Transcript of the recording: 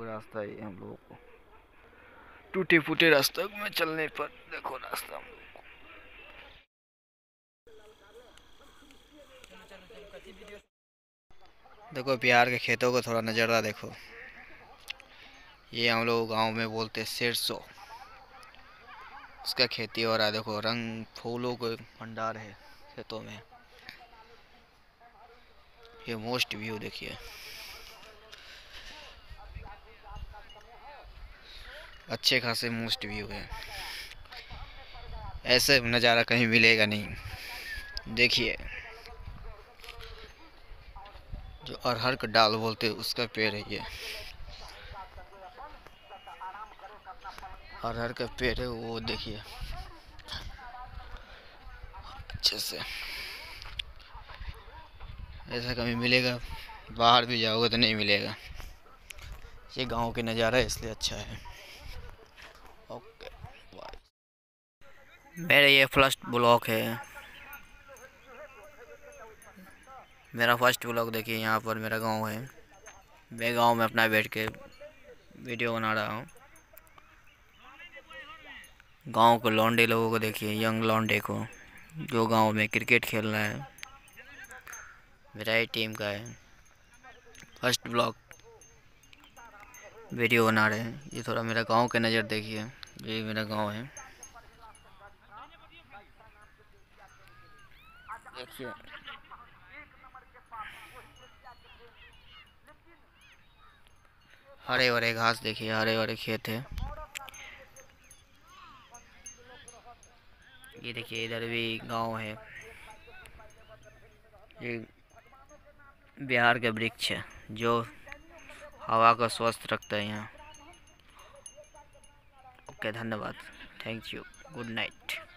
रास्ता है हम लोगों को, टूटे फूटे रास्ते में चलने पर देखो रास्ता हम लोगों को। देखो बिहार के खेतों को थोड़ा नज़ारा देखो, ये हम लोग गांव में बोलते हैं सरसों, उसका खेती हो रहा है। देखो रंग फूलों को भंडार है खेतों में, ये मोस्ट व्यू देखिए, अच्छे खासे मोस्ट व्यू है, ऐसे नज़ारा कहीं मिलेगा नहीं। देखिए जो अरहर का डाल बोलते हैं उसका पेड़ है, ये अरहर का पेड़ है, वो देखिए अच्छे से, ऐसा कभी मिलेगा, बाहर भी जाओगे तो नहीं मिलेगा। ये गांव के नज़ारा इसलिए अच्छा है। Okay bye. मेरा ये फर्स्ट ब्लॉग है, मेरा फर्स्ट ब्लॉग देखिए, यहाँ पर मेरा गांव है, मैं गांव में अपना बैठ के वीडियो बना रहा हूँ। गांव के लौंडे लोगों को देखिए, यंग लौंडे को जो गांव में क्रिकेट खेल रहा है, मेरा ही टीम का है। फर्स्ट ब्लॉग वीडियो बना रहे हैं। ये थोड़ा मेरा गांव का नज़र देखिए, ये मेरा गांव है देखिए। हरे भरे घास देखिए, हरे भरे खेत है। ये देखिए इधर भी गांव है, ये बिहार के वृक्ष है जो हवा को स्वस्थ रखता है यहाँ। ओके धन्यवाद, थैंक यू, गुड नाइट।